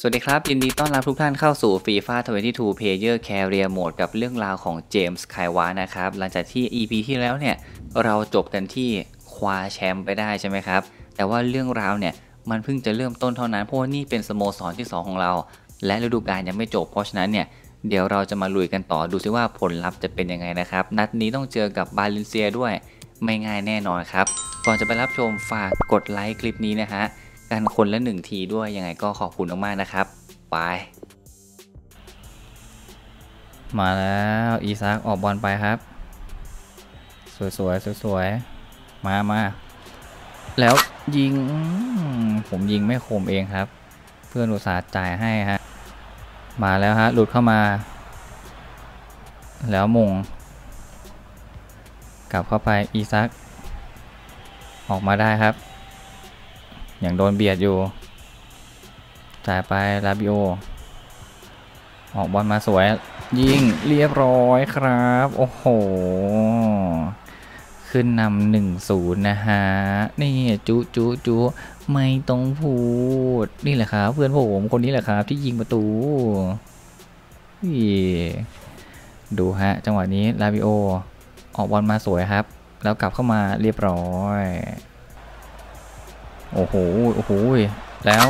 สวัสดีครับยินดีต้อนรับทุกท่านเข้าสู่ FIFA 22 Player Career Mode กับเรื่องราวของเจมส์ไคว้านะครับหลังจากที่ EP ที่แล้วเนี่ยเราจบกันที่คว้าแชมป์ไปได้ใช่ไหมครับแต่ว่าเรื่องราวเนี่ยมันเพิ่งจะเริ่มต้นเท่านั้นเพราะว่านี่เป็นสโมสรที่2ของเราและฤดูกาลยังไม่จบเพราะฉะนั้นเนี่ยเดี๋ยวเราจะมาลุยกันต่อดูซิว่าผลลัพธ์จะเป็นยังไงนะครับนัดนี้ต้องเจอกับบาเลนเซียด้วยไม่ง่ายแน่นอนครับก่อนจะไปรับชมฝากกดไลค์คลิปนี้นะฮะกันคนละ1ทีด้วยยังไงก็ขอบคุณมากๆนะครับไปมาแล้วอีซักออกบอลไปครับสวยๆสวยๆมาแล้วยิงผมยิงไม่คมเองครับเพื่อนอุตส่าห์จ่ายให้ฮะมาแล้วฮะหลุดเข้ามาแล้วมงกลับเข้าไปอีซักออกมาได้ครับอย่างโดนเบียดอยู่จ่ายไปลาบิโอออกบอลมาสวยยิงเรียบร้อยครับโอ้โหขึ้นนำ 1-0 นะฮะนี่จุ๊จุ๊จุ๊ไม่ต้องพูดนี่แหละครับเพื่อนผมคนนี้แหละครับที่ยิงประตูดูฮะจังหวะนี้ลาบิโอออกบอลมาสวยครับแล้วกลับเข้ามาเรียบร้อยโอ้โหโอ้โหแล้ว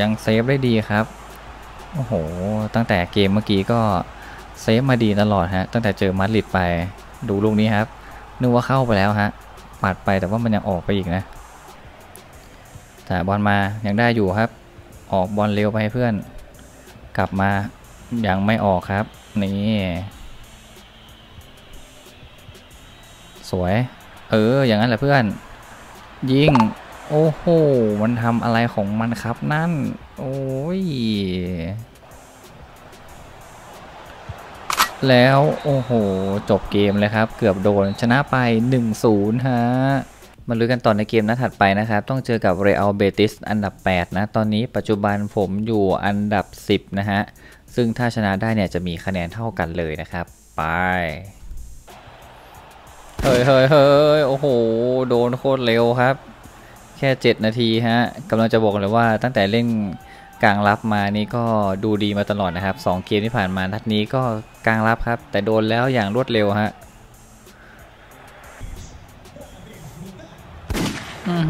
ยังเซฟได้ดีครับโอ้โหตั้งแต่เกมเมื่อกี้ก็เซฟมาดีตลอดฮะตั้งแต่เจอมาดริดไปดูลูกนี้ครับนึกว่าเข้าไปแล้วฮะปัดไปแต่ว่ามันยังออกไปอีกนะแต่บอลมายังได้อยู่ครับออกบอลเร็วไปให้เพื่อนกลับมายังไม่ออกครับนี่สวยอย่างนั้นแหละเพื่อนยิงโอ้โหมันทำอะไรของมันครับนั่นโอ้ยแล้วโอ้โหจบเกมเลยครับเกือบโดนชนะไป 1-0 ฮะมาลุ้นกันต่อในเกมนัดถัดไปนะครับต้องเจอกับเรอัลเบติสอันดับ8นะตอนนี้ปัจจุบันผมอยู่อันดับ10นะฮะซึ่งถ้าชนะได้เนี่ยจะมีคะแนนเท่ากันเลยนะครับไปเฮ้ยโอ้โหโดนโคตรเร็วครับแค่7นาทีฮะกำลังจะบอกเลยว่าตั้งแต่เล่นกลางรับมานี่ก็ดูดีมาตลอดนะครับ2เกมที่ผ่านมานัดนี้ก็กลางรับครับแต่โดนแล้วอย่างรวดเร็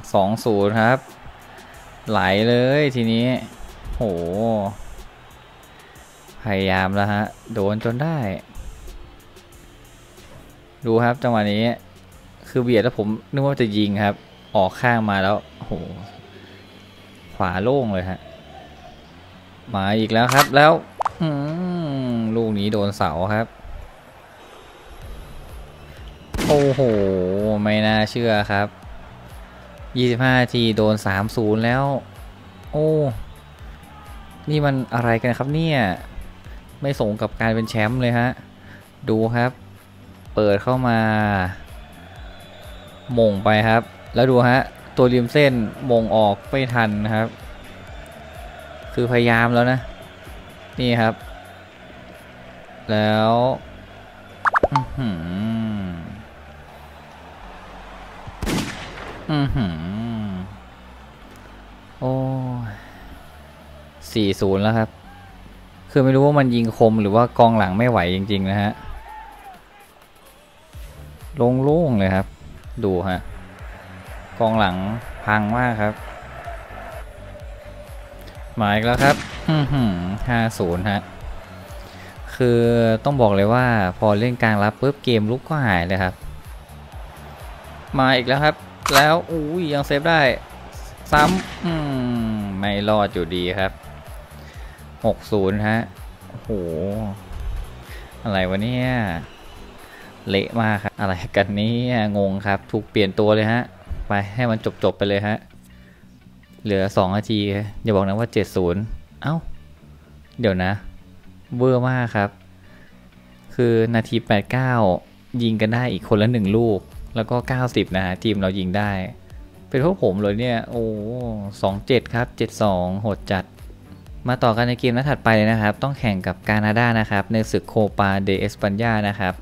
วฮะ2-0ครับไหลเลยทีนี้โหพยายามแล้วฮะโดนจนได้ดูครับจังหวะนี้คือเบียดแล้วผมนึกว่าจะยิงครับออกข้างมาแล้วโหขวาโล่งเลยฮะมาอีกแล้วครับแล้วลูกนี้โดนเสาครับโอ้โหไม่น่าเชื่อครับ25นาทีโดน 3-0 แล้วโอ้นี่มันอะไรกันครับเนี่ยไม่สมกับการเป็นแชมป์เลยฮะดูครับเปิดเข้ามาหม่งไปครับแล้วดูฮะตัวริมเส้นหม่งออกไม่ทันครับคือพยายามแล้วนะนี่ครับแล้วโอ้ 4-0 แล้วครับคือไม่รู้ว่ามันยิงคมหรือว่ากองหลังไม่ไหวจริงๆนะฮะลงโล่งเลยครับดูฮะกองหลังพังมากครับมาอีกแล้วครับ5-0 ฮะคือต้องบอกเลยว่าพอเล่นกลางรับปุ๊บเกมลุกก็หายเลยครับมาอีกแล้วครับแล้วอุ้ยยังเซฟได้ซ้ำไม่รอดอยู่ดีครับ6-0 ฮะโหอะไรวะเนี่ยเละมากครับอะไรกันนี้งงครับถูกเปลี่ยนตัวเลยฮะไปให้มันจบไปเลยฮะเหลือ2นาทีอย่าบอกนะว่า 7-0 เอ้าเดี๋ยวนะเวอร์มากครับคือนาที 89 ยิงกันได้อีกคนละ1ลูกแล้วก็90นะฮะทีมเรายิงได้เป็นพวกผมเลยเนี่ยโอ้27ครับ72โหดจัดมาต่อกันในเกมนัดถัดไปเลยนะครับต้องแข่งกับกานาดานะครับในศึกโคปาเดเอสปัญญานะครับ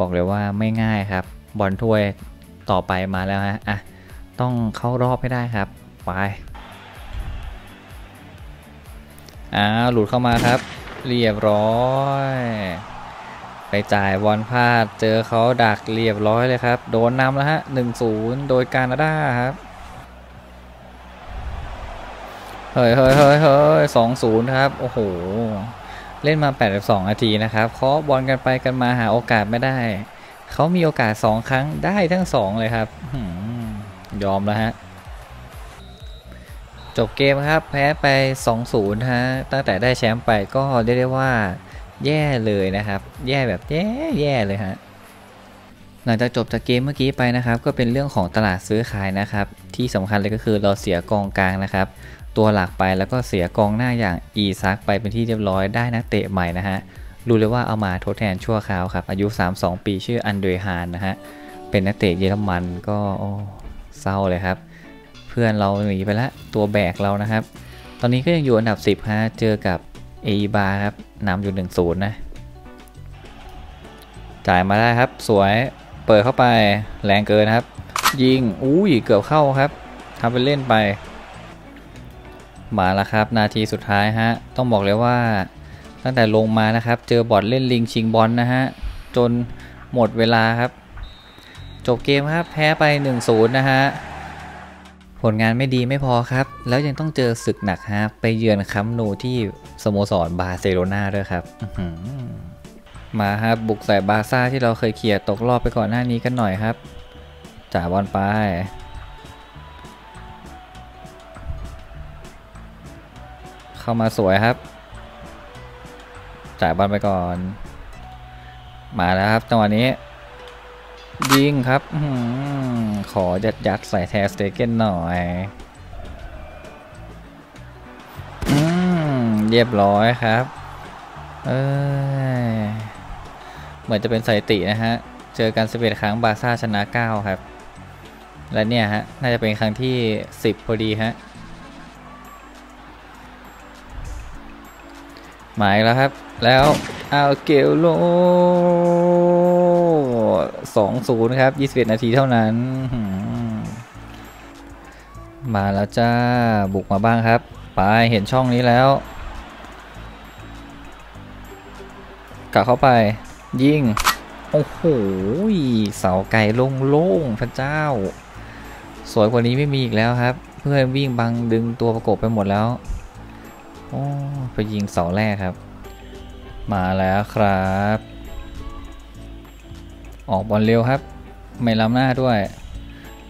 บอกเลยว่าไม่ง่ายครับบอลถ้วยต่อไปมาแล้วฮะอ่ะต้องเข้ารอบให้ได้ครับ ไปหลุดเข้ามาครับเรียบร้อยไปจ่ายบอลพลาดเจอเขาดักเรียบร้อยเลยครับโดนนำแล้วฮะ 1-0 โดยกานาดาครับเฮ้ย 2-0 ครับโอ้โหเล่นมา82นาทีนะครับเคาะบอลกันไปกันมาหาโอกาสไม่ได้เขามีโอกาส2ครั้งได้ทั้ง2เลยครับยอมแล้วฮะจบเกมครับแพ้ไป 2-0 ฮะตั้งแต่ได้แชมป์ไปก็ได้ว่าแย่เลยนะครับแย่แบบแย่เลยฮะหลังจากจบจากเกมเมื่อกี้ไปนะครับก็เป็นเรื่องของตลาดซื้อขายนะครับที่สำคัญเลยก็คือเราเสียกองกลางนะครับตัวหลักไปแล้วก็เสียกองหน้าอย่างอีซักไปเป็นที่เรียบร้อยได้นักเตะใหม่นะฮะรู้เลยว่าเอามาทดแทนชั่วคราวครับอายุ32ปีชื่ออันเดรฮานนะฮะเป็นนักเตะเยอรมันก็เศร้าเลยครับเพื่อนเราหนีไปละตัวแบกเรานะครับตอนนี้ก็ยังอยู่อันดับ10ฮะเจอกับเอบาครับนำอยู่ 1-0 นะจ่ายมาได้ครับสวยเปิดเข้าไปแรงเกินครับยิงอุ้ยเกือบเข้าครับทำเป็นเล่นไปมาแล้วครับนาทีสุดท้ายฮะต้องบอกเลยว่าตั้งแต่ลงมานะครับเจอบอทเล่นลิงชิงบอลนะฮะจนหมดเวลาครับจบเกมครับแพ้ไป 1-0 นะฮะผลงานไม่ดีไม่พอครับแล้วยังต้องเจอศึกหนักฮะไปเยือนคัมป์นูที่สโมสรบาร์เซโลนาด้วยครับมาครับบุกใส่บาร์ซ่าที่เราเคยเขี่ยตกรอบไปก่อนหน้านี้กันหน่อยครับจ่ายบอลไปเข้ามาสวยครับจ่ายบอลไปก่อนมาแล้วครับจังหวะนี้ยิงครับขอยัดใส่แทสเตเกนหน่อยเรียบร้อยครับเหมือนจะเป็นสถิตินะฮะเจอกัน11ครั้งบาร์ซ่าชนะ9ครับและเนี่ยฮะน่าจะเป็นครั้งที่10พอดีฮะหมายแล้วครับแล้วเอาเกลโล2-0 ครับ 21 นาทีเท่านั้นมาแล้วจ้าบุกมาบ้างครับไปเห็นช่องนี้แล้วกลับเข้าไปยิงโอ้โหเสาไกลโล่งๆพระเจ้าสวยกว่านี้ไม่มีอีกแล้วครับเพื่อนวิ่งบังดึงตัวประกบไปหมดแล้วไปยิงเสาแรกครับมาแล้วครับออกบอลเร็วครับไม่ล้ำหน้าด้วย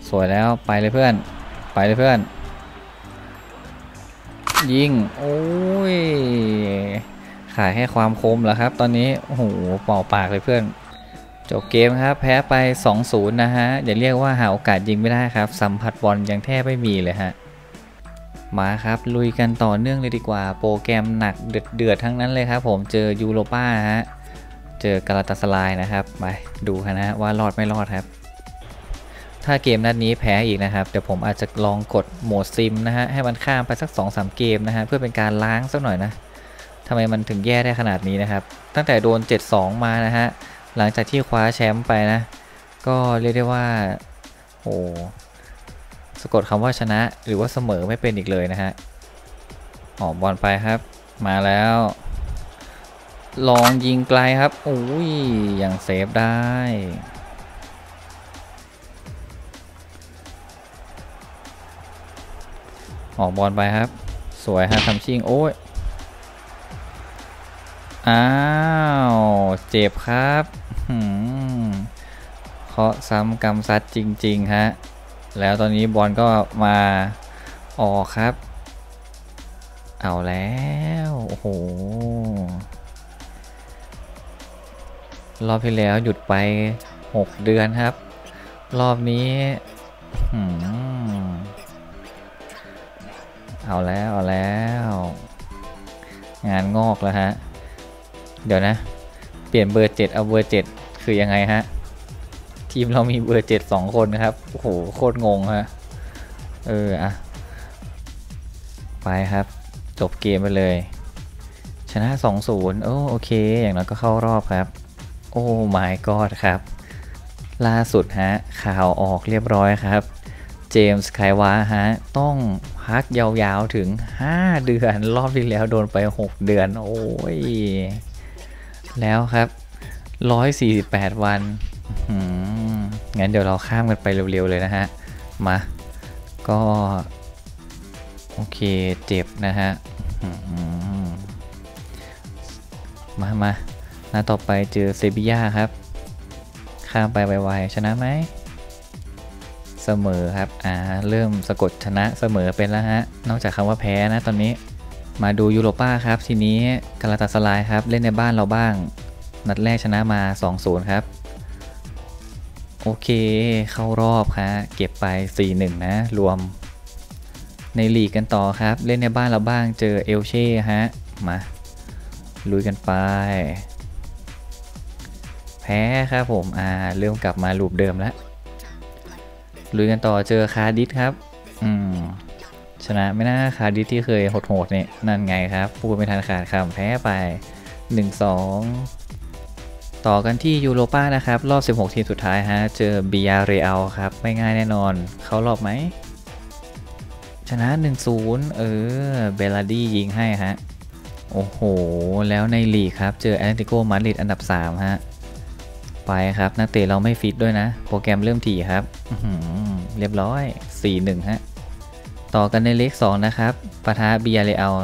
สวยแล้วไปเลยเพื่อนไปเลยเพื่อนยิงโอ้ยขายให้ความคมแล้วครับตอนนี้โอ้โหเป่าปากเลยเพื่อนจบเกมครับแพ้ไป 2-0 นะฮะอย่าเรียกว่าหาโอกาสยิงไม่ได้ครับสัมผัสบอลยังแทบไม่มีเลยฮะมาครับลุยกันต่อเนื่องเลยดีกว่าโปรแกรมหนักเดือดทั้งนั้นเลยครับผมเจอยูโรป้าฮะเจอกาลาตาสลายนะครับไปดูกันนะว่ารอดไม่รอดครับถ้าเกมนัดนี้แพ้อีกนะครับเดี๋ยวผมอาจจะลองกดโหมดซิมนะฮะให้มันข้ามไปสัก 2-3 เกมนะฮะเพื่อเป็นการล้างสักหน่อยนะทำไมมันถึงแย่ได้ขนาดนี้นะครับตั้งแต่โดน 7-2 มานะฮะหลังจากที่คว้าแชมป์ไปนะก็เรียกได้ว่าโอ้สะกดคำว่าชนะหรือว่าเสมอไม่เป็นอีกเลยนะฮะออกบอลไปครับมาแล้วลองยิงไกลครับโอ้ยยังเซฟได้ออกบอลไปครับสวยฮะทำชิงโอ้ยอ้าวเจ็บครับเคาะซ้ำกำซัดจริงๆฮะแล้วตอนนี้บอลก็มาออกครับเอาแล้วโอ้โหรอบที่แล้วหยุดไป6เดือนครับรอบนี้เอาแล้วงานงอกแล้วฮะเดี๋ยวนะเปลี่ยนเบอร์7เอาเบอร์7คือยังไงฮะทีมเรามีเบอร์7 2คนนะครับโอ้โหโคตรงงฮะอ่ะไปครับจบเกมไปเลยชนะ 2-0 โอเคอย่างนั้นก็เข้ารอบครับโอ้ my god ครับล่าสุดฮะข่าวออกเรียบร้อยครับ เจมส์ไคว้าฮะต้องพักยาวๆถึง5เดือนรอบที่แล้วโดนไป6เดือนโอ้ยแล้วครับ148วันงั้นเดี๋ยวเราข้ามกันไปเร็วๆเลยนะฮะมาก็โอเคเจ็บนะฮะมาหน้าต่อไปเจอเซบีย่าครับข้ามไปไวๆชนะไหมเสมอครับเริ่มสะกดชนะเสมอเป็นแล้วฮะนอกจากคำว่าแพ้นะตอนนี้มาดูยูโรป้าครับทีนี้กาลาตาสลายครับเล่นในบ้านเราบ้างนัดแรกชนะมา 2-0 ครับโอเคเข้ารอบฮะเก็บไป 4-1 นะรวมในลีกกันต่อครับเล่นในบ้านเราบ้างเจอเอลเช่ฮะมาลุยกันไปแพ้ครับผมเริ่มกลับมาลูปเดิมแล้วลุยกันต่อเจอคาร์ดิสครับชนะไม่น่าคาร์ดิสที่เคยโหดๆเนี่ยนั่นไงครับพูดไม่ทันขาดคำแพ้ไป 1-2 ต่อกันที่ยูโรป้านะครับรอบ16ทีมสุดท้ายฮะเจอบียาเรอัลครับไม่ง่ายแน่นอนเข้ารอบไหมชนะ 1-0 เบลาดี้ยิงให้ฮะโอ้โหแล้วในลีกครับเจอแอตเลติโกมาดริดอันดับ3ฮะไปครับนักเตะเราไม่ฟิตด้วยนะโปรแกรมเริ่มถี่ครับเรียบร้อย 4-1 ฮะต่อกันในเลข2นะครับปะทะบียาเรอัล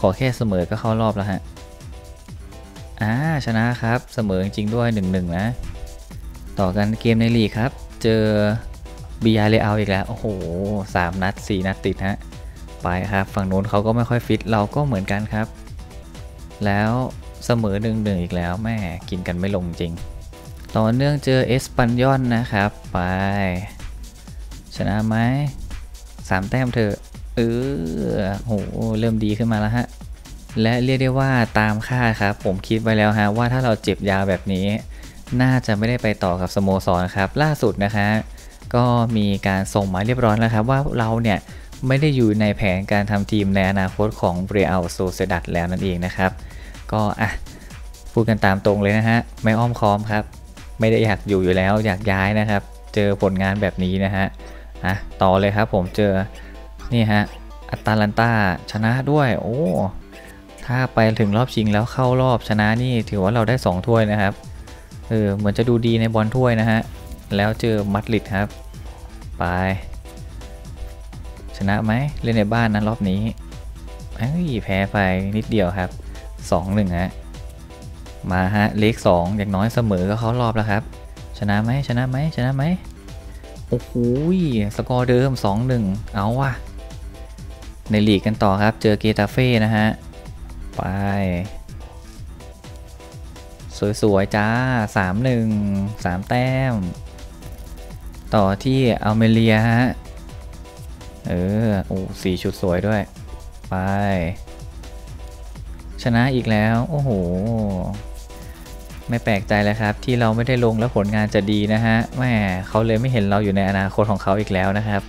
ขอแค่เสมอก็เข้ารอบแล้วฮะชนะครับเสมอจริงด้วย 1-1 นะต่อกันเกมในลีกครับเจอบียาเรอัลอีกแล้วโอ้โห3นัด4นัดติดฮะไปครับฝั่งนู้นเขาก็ไม่ค่อยฟิตเราก็เหมือนกันครับแล้วเสมอ 1-1 อีกแล้วแม่กินกันไม่ลงจริงต่อเนื่องเจอเอสปันยอนนะครับไปชนะไหม3แต้มเธอโหเริ่มดีขึ้นมาแล้วฮะและเรียกได้ว่าตามคาดครับผมคิดไว้แล้วฮะว่าถ้าเราเจ็บยาวแบบนี้น่าจะไม่ได้ไปต่อกับสโมสรครับล่าสุดนะคะก็มีการส่งมาเรียบร้อยแล้วครับว่าเราเนี่ยไม่ได้อยู่ในแผนการทำทีมในอนาคตของเรอัลโซเซดัดแล้วนั่นเองนะครับก็พูดกันตามตรงเลยนะฮะไม่อ้อมค้อมครับไม่ได้อยากอยู่แล้วอยากย้ายนะครับเจอผลงานแบบนี้นะฮะต่อเลยครับผมเจอนี่ฮะอัตแลนตาชนะด้วยโอ้ถ้าไปถึงรอบชิงแล้วเข้ารอบชนะนี่ถือว่าเราได้2ถ้วยนะครับเหมือนจะดูดีในบอลถ้วยนะฮะแล้วเจอมาดริดครับไปชนะไหมเล่นในบ้านนะรอบนี้แพ้ไปนิดเดียวครับ 2-1 ฮะมาฮะเลข2อย่างน้อยเสมอก็เข้ารอบแล้วครับชนะไหมโอ้โหสกอร์เดิม 2-1 เอาว่ะในลีกกันต่อครับเจอเกตาเฟ่นะฮะไปสวยๆจ้า 3-1 3 แต้มต่อที่อัลเมเรียฮะโอ้4ชุดสวยด้วยไปชนะอีกแล้วโอ้โหไม่แปลกใจเลยครับที่เราไม่ได้ลงแล้วผลงานจะดีนะฮะแม่เขาเลยไม่เห็นเราอยู่ในอนาคตของเขาอีกแล้วนะครับ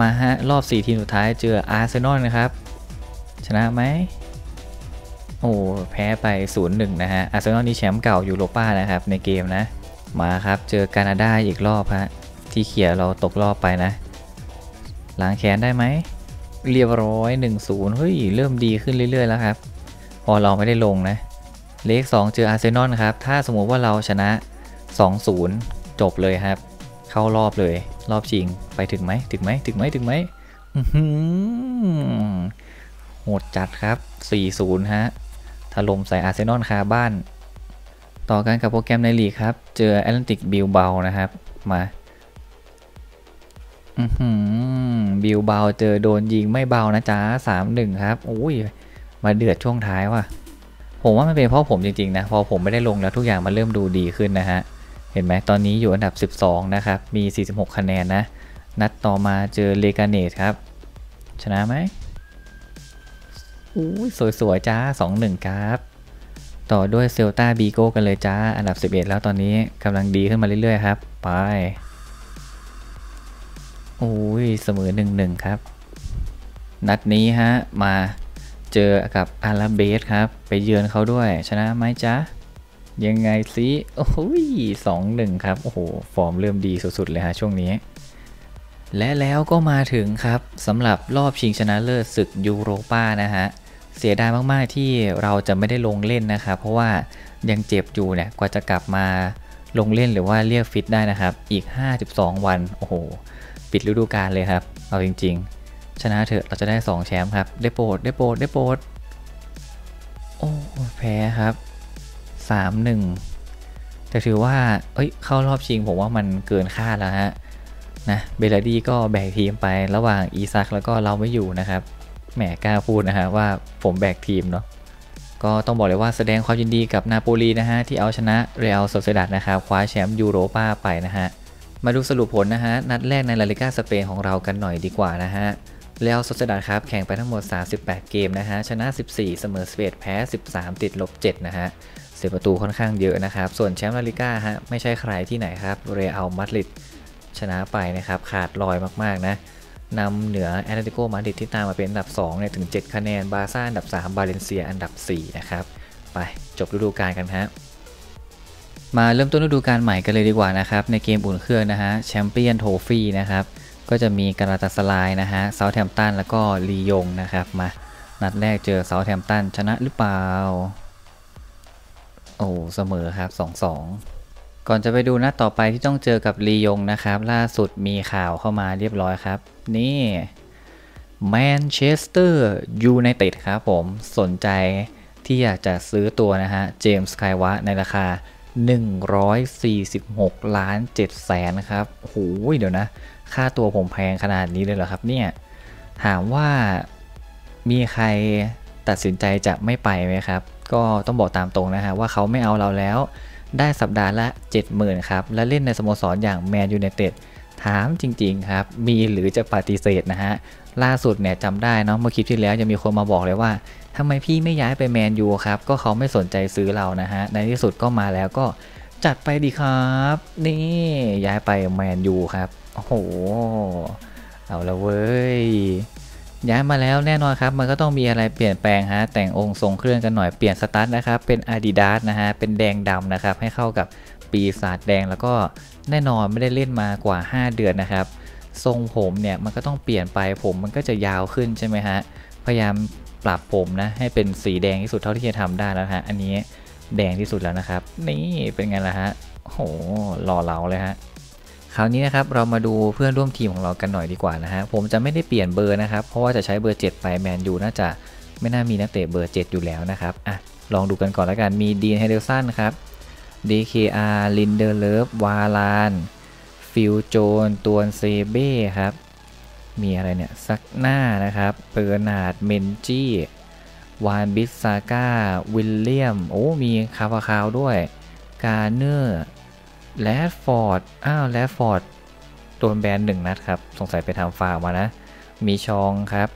มาฮะรอบ4ทีมสุดท้ายเจออาร์เซนอลนะครับชนะไหมโอ้แพ้ไป 0-1 นะฮะอาร์เซนอลนี่แชมป์เก่ายูโรป้านะครับในเกมนะมาครับเจอแคนาดาอีกรอบฮะที่เขี่ยเราตกรอบไปนะล้างแค้นได้ไหมเรียบร้อย 1-0 เฮ้ยเริ่มดีขึ้นเรื่อยๆแล้วครับพอเราไม่ได้ลงนะเลข2เจออาร์เซนอลครับถ้าสมมุติว่าเราชนะ 2-0 จบเลยครับเข้ารอบเลยรอบชิงไปถึงไหมโหดจัดครับ 4-0 ฮะถล่มใส่อาร์เซนอลคาบ้านต่อกันกับโปรแกรมในลีกครับเจอแอตเลติกบิลเบานะครับมาบิลเบาเจอโดนยิงไม่เบานะจ๊ะ 3-1 ครับอุ้ยมาเดือดช่วงท้ายว่ะผมว่ามันเป็นเพราะผมจริงๆนะพอผมไม่ได้ลงแล้วทุกอย่างมันเริ่มดูดีขึ้นนะฮะเห็นไหมตอนนี้อยู่อันดับ12นะครับมี46คะแนนนะนัดต่อมาเจอเลกาเนตครับชนะไหมสวยๆจ้า 2-1 ครับต่อด้วยเซลตาบีโก้กันเลยจ้าอันดับ11แล้วตอนนี้กำลังดีขึ้นมาเรื่อยๆครับไปเสมอ 1-1 ครับนัดนี้ฮะมาเจอกับอาราเบสครับไปเยือนเขาด้วยชนะไหมจ๊ะยังไงซิโอ้ย 2-1 ครับโอ้โหฟอร์มเริ่มดีสุดๆเลยฮะช่วงนี้ และแล้วก็มาถึงครับสำหรับรอบชิงชนะเลิศศึกยูโรป้านะฮะเสียดายมากๆที่เราจะไม่ได้ลงเล่นนะครับเพราะว่ายังเจ็บอยู่เนี่ยกว่าจะกลับมาลงเล่นหรือว่าเรียกฟิตได้นะครับอีก52วันโอ้โหปิดฤดูกาลเลยครับเอาจริงๆชนะเถอะเราจะได้2แชมป์ครับได้โปรดได้โปรดได้โปรดโอ้แพ้ครับ 3-1 แต่ถือว่าเข้ารอบชิงผมว่ามันเกินคาดแล้วฮะนะเบลดี้ก็แบกทีมไประหว่างอีซักแล้วก็เราไม่อยู่นะครับแหมกล้าพูดนะฮะว่าผมแบกทีมเนาะก็ต้องบอกเลยว่าแสดงความยินดีกับนาโปลีนะฮะที่เอาชนะเรอัลโซเซดาดนะครับคว้าแชมป์ยูโรป้าไปนะฮะมาดูสรุปผลนะฮะนัดแรกในลาลิก้าสเปนของเรากันหน่อยดีกว่านะฮะเรอัลโซเซดาดครับแข่งไปทั้งหมด38เกมนะฮะชนะ14เสมอ11แพ้13ติดลบ7นะฮะเสียประตูค่อนข้างเยอะนะครับส่วนแชมป์ลาลิก้าฮะไม่ใช่ใครที่ไหนครับเรอัลมาดริดชนะไปนะครับขาดลอยมากๆนะนำเหนือแอตเลติโกมาดริดที่ตามมาเป็นอันดับ2เนี่ยถึง7คะแนนบาร์ซ่าอันดับ3บาเลนเซียอันดับ4นะครับไปจบฤดูกาลกันฮะมาเริ่มต้นฤดูกาลใหม่กันเลยดีกว่านะครับในเกมอุ่นเครื่องนะฮะแชมเปี้ยนโทฟี่นะครับก็จะมีกาลาตาสลายนะฮะเซาแธมป์ตันแล้วก็ลียงนะครับมานัดแรกเจอเซาแธมป์ตันชนะหรือเปล่าโอ้เสมอครับ 2-2ก่อนจะไปดูนัดต่อไปที่ต้องเจอกับลียงนะครับล่าสุดมีข่าวเข้ามาเรียบร้อยครับนี่แมนเชสเตอร์ยูไนเต็ดครับผมสนใจที่อยากจะซื้อตัวนะฮะเจมส์ไคยวะในราคา146.7 ล้านครับโอ้โหเดี๋ยวนะค่าตัวผมแพงขนาดนี้เลยเหรอครับเนี่ยถามว่ามีใครตัดสินใจจะไม่ไปไหมครับก็ต้องบอกตามตรงนะฮะว่าเขาไม่เอาเราแล้วได้สัปดาห์ละ 70,000 ครับและเล่นในสโมสรอย่างแมนยูไนเต็ดถามจริงๆครับมีหรือจะปฏิเสธนะฮะล่าสุดเนี่ยจำได้เนาะเมื่อคลิปที่แล้วจะมีคนมาบอกเลยว่าทำไมพี่ไม่ย้ายไปแมนยูครับก็เขาไม่สนใจซื้อเรานะฮะในที่สุดก็มาแล้วก็จัดไปดีครับนี่ย้ายไปแมนยูครับโอ้โหเอาละเว้ยย้ายมาแล้วแน่นอนครับมันก็ต้องมีอะไรเปลี่ยนแปลงฮะแต่งองค์ทรงเครื่องกันหน่อยเปลี่ยนสตาร์ทนะครับเป็น Adidas นะฮะเป็นแดงดำนะครับให้เข้ากับปีศาจแดงแล้วก็แน่นอนไม่ได้เล่นมากว่า5เดือนนะครับทรงผมเนี่ยมันก็ต้องเปลี่ยนไปผมมันก็จะยาวขึ้นใช่ไหมฮะพยายามปรับผมนะให้เป็นสีแดงที่สุดเท่าที่จะทำได้แล้วฮะอันนี้แดงที่สุดแล้วนะครับนี่เป็นไงล่ะฮะโหหล่อเหลาเลยฮะคราวนี้นะครับเรามาดูเพื่อนร่วมทีมของเรากันหน่อยดีกว่านะฮะผมจะไม่ได้เปลี่ยนเบอร์นะครับเพราะว่าจะใช้เบอร์7ไปแมนยูน่าจะไม่น่ามีนักเตะเบอร์7อยู่แล้วนะครับอ่ะลองดูกันก่อนแล้วกันมีดีนเฮเดลสันครับ DKR ลินเดอร์เลิฟวาลานฟิลโจนตวนเซเบ้ครับมีอะไรเนี่ยซักหน้านะครับเปอร์นาร์ดเมนจี้วานบิสซาก้าวิลเลียมโอ้มีคาร์วาคาลด้วยการเนอร์แรดฟอร์ดโดนแบน1 นัดครับสงสัยไปทำฟาวมานะมีชองครับ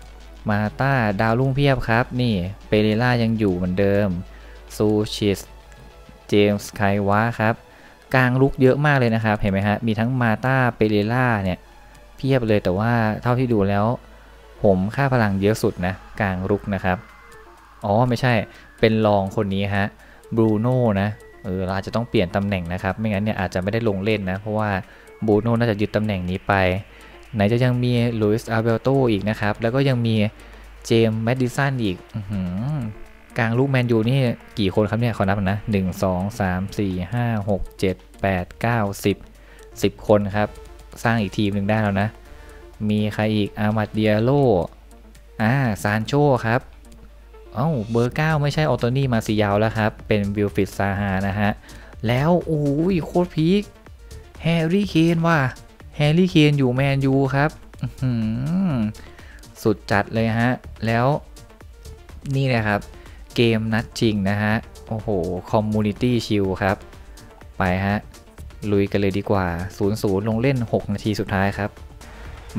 มาต้าดาวรุ่งเพียบครับนี่เปเรล่ายังอยู่เหมือนเดิมซูชิสเจมส์ไคยวะครับกลางลุกเยอะมากเลยนะครับเห็นไหมฮะมีทั้งมาต้าเปเรล่าเนี่ยเพียบเลยแต่ว่าเท่าที่ดูแล้วผมค่าพลังเยอะสุดนะกลางลุกนะครับอ๋อไม่ใช่เป็นรองคนนี้ฮะบรูโน่นะเราอาจจะต้องเปลี่ยนตำแหน่งนะครับไม่งั้นเนี่ยอาจจะไม่ได้ลงเล่นนะเพราะว่าบูโน่น่าจะยึดตำแหน่งนี้ไปไหนจะยังมีลุยส์อาเบลโตอีกนะครับแล้วก็ยังมีเจมส์แมดดิสันอีกกลางลูกแมนยูนี่กี่คนครับเนี่ยขอนับนะ1 2 3 4 5 6 7 8 9 10คนครับสร้างอีกทีมหนึ่งได้แล้วนะมีใครอีกอามาเดียโลซานโชครับเบอร์9ไม่ใช่ออโตนี่มาซียาวแล้วครับเป็นวิลฟริดซาฮานะฮะแล้วโอ้ยโคตรพีคแฮร์รี่เคนว่ะแฮร์รี่เคนอยู่แมนยูครับสุดจัดเลยฮะแล้วนี่นะครับเกมนัดชิงนะฮะโอ้โหคอมมูนิตี้ชิลครับไปฮะลุยกันเลยดีกว่า 0-0 ลงเล่น6นาทีสุดท้ายครับ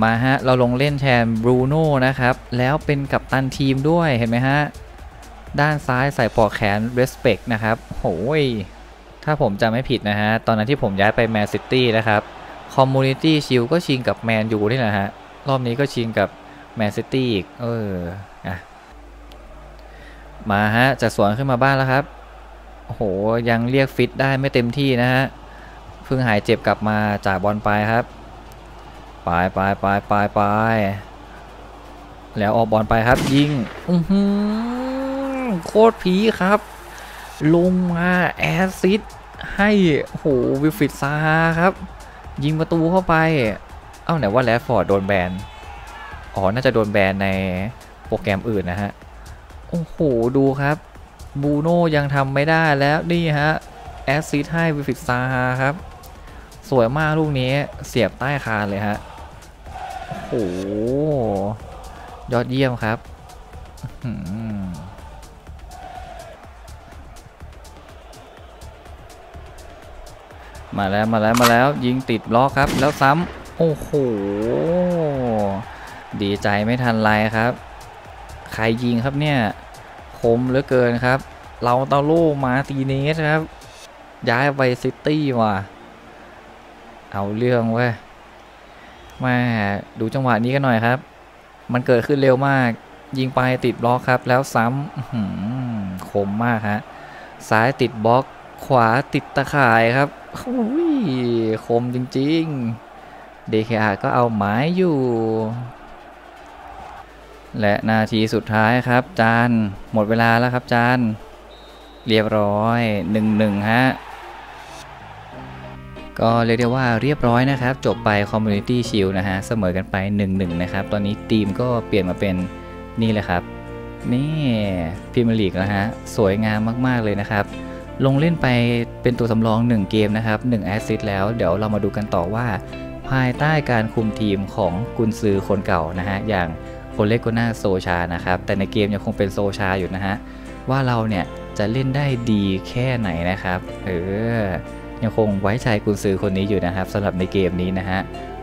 มาฮะเราลงเล่นแทนบรูโน่นะครับแล้วเป็นกัปตันทีมด้วยเห็นไหมฮะด้านซ้ายใส่ปลอกแขน respect นะครับโอ้ยถ้าผมจำไม่ผิดนะฮะตอนนั้นที่ผมย้ายไปแมนซิตี้นะครับคอมมูนิตี้ชิลก็ชิงกับแมนยูนี่แหละฮะรอบนี้ก็ชิงกับแมนซิตี้อีกมาฮะจะสวนขึ้นมาบ้านแล้วครับโอ้โหยังเรียกฟิตได้ไม่เต็มที่นะฮะเพิ่งหายเจ็บกลับมาจากบอลไปครับ ไปไปไปไปไปแล้วออกบอลไปครับยิงโคตรผีครับลงมาแอสซิสให้โหวิลฟริดซาครับยิงประตูเข้าไปเอ้าไหนว่าแรดฟอร์ดโดนแบนอ๋อน่าจะโดนแบนในโปรแกรมอื่นนะฮะโอ้โหดูครับบูโน่ยังทำไม่ได้แล้วนี่ฮะแอสซิสให้วิลฟริดซาครับสวยมากลูกนี้เสียบใต้คานเลยฮะโอ้โหยอดเยี่ยมครับมาแล้วมาแล้วมาแล้วยิงติดล็อกครับแล้วซ้ำโอ้โหดีใจไม่ทันไรครับใครยิงครับเนี่ยคมเหลือเกินครับเราเตาลูกมาตีเนสครับย้ายไปซิตี้ว่ะเอาเรื่องเว้ยมาดูจังหวะนี้กันหน่อยครับมันเกิดขึ้นเร็วมากยิงไปติดบล็อกครับแล้วซ้ำคมมากฮะซ้ายติดบล็อกขวาติดตะข่ายครับคมจริงๆเดคาก็เอาหมายอยู่และนาทีสุดท้ายครับจานหมดเวลาแล้วครับจานเรียบร้อย1-1ฮะก็เรียกได้ว่าเรียบร้อยนะครับจบไปคอมมูนิตี้ชิลนะฮะเสมอกันไป1-1นะครับตอนนี้ทีมก็เปลี่ยนมาเป็นนี่เลยครับนี่พรีเมียร์ลีกนะฮะสวยงามมากๆเลยนะครับลงเล่นไปเป็นตัวสำรอง1เกมนะครับ1แอสซิสต์แล้วเดี๋ยวเรามาดูกันต่อว่าภายใต้การคุมทีมของกุนซือคนเก่านะฮะอย่างโอเลโกนาโซชานะครับแต่ในเกมยังคงเป็นโซชาอยู่นะฮะว่าเราเนี่ยจะเล่นได้ดีแค่ไหนนะครับยังคงไว้ใจกุนซือคนนี้อยู่นะครับสำหรับในเกมนี้นะฮะ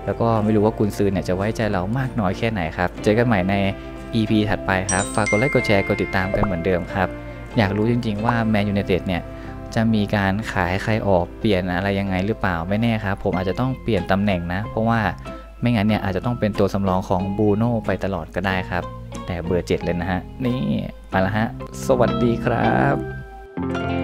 แล้วก็ไม่รู้ว่ากุนซือเนี่ยจะไว้ใจเรามากน้อยแค่ไหนครับเจอกันใหม่ใน EP ถัดไปครับฝากกดไลค์กดแชร์กดติดตามกันเหมือนเดิมครับอยากรู้จริงๆว่าแมนยูไนเต็ดเนี่ยจะมีการขายใครออกเปลี่ยนอะไรยังไงหรือเปล่าไม่แน่ครับผมอาจจะต้องเปลี่ยนตำแหน่งนะเพราะว่าไม่งั้นเนี่ยอาจจะต้องเป็นตัวสำรองของบูโน่ไปตลอดก็ได้ครับแต่เบอร์ 7เลยนะฮะนี่ไปละฮะสวัสดีครับ